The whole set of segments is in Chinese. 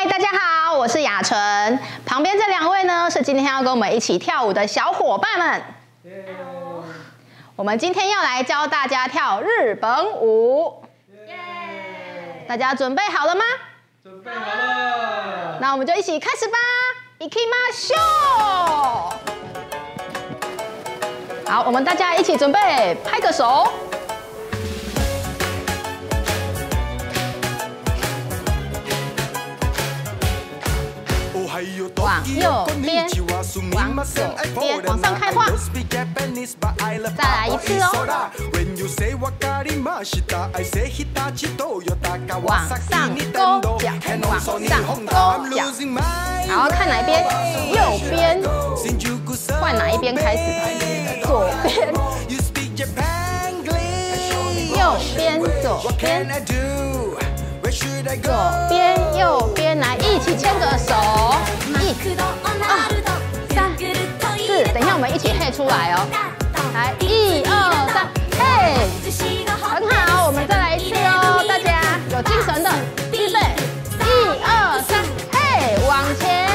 嗨，大家好，我是雅纯。旁边这两位呢，是今天要跟我们一起跳舞的小伙伴们。Hello. 我们今天要来教大家跳日本舞。大家准备好了吗？准备好了。那我们就一起开始吧 ，Ikimasho。好，我们大家一起准备，拍个手。 往右边，往左边，往上开花。再来一次哦。往上勾脚，往上勾脚。然后看哪一边，右边，换哪一边开始？左边，右边，左边。 左边右边来，一起牵个手，1、2、3、4，等一下我们一起嘿出来哦，来1、2、3，嘿，很好，我们再来一次哦，大家有精神的，预备，1、2、3，嘿，往前，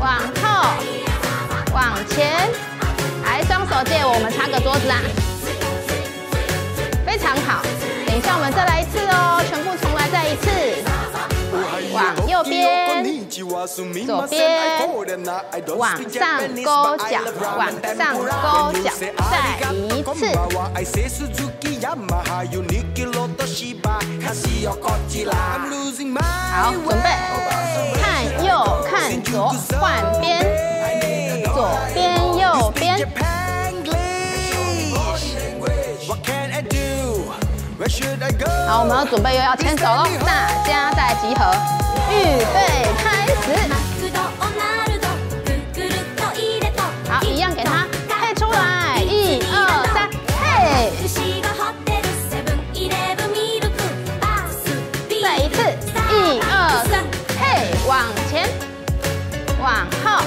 往后，往前，来双手借我们擦个桌子啊，非常好，等一下我们再来一次哦，全部。 再一次，往右边，左边，往上勾脚，往上勾脚，再一次。好，准备，看右看左，换边，左边右边。 好，我们要准备又要牵手喽，大家再集合，预备开始。好，一样给它嘿出来，1、2、3，嘿。再一次，1、2、3，嘿，往前，往后，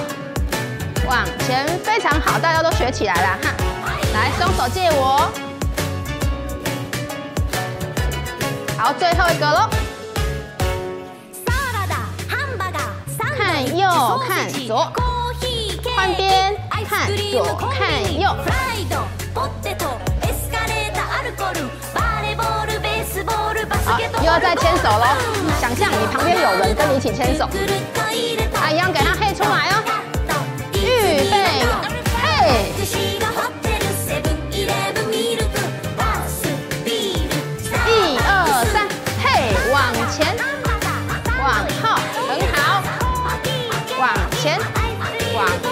往前，非常好，大家都学起来了哈。来，双手借我。 好，最后一个喽。看右，看左，换边，看左，看右。好，又要再牵手喽。想象你旁边有人跟你一起牵手，啊，一样给他嘿出来哦。预备，嘿。 前，往后，很好，往前，往。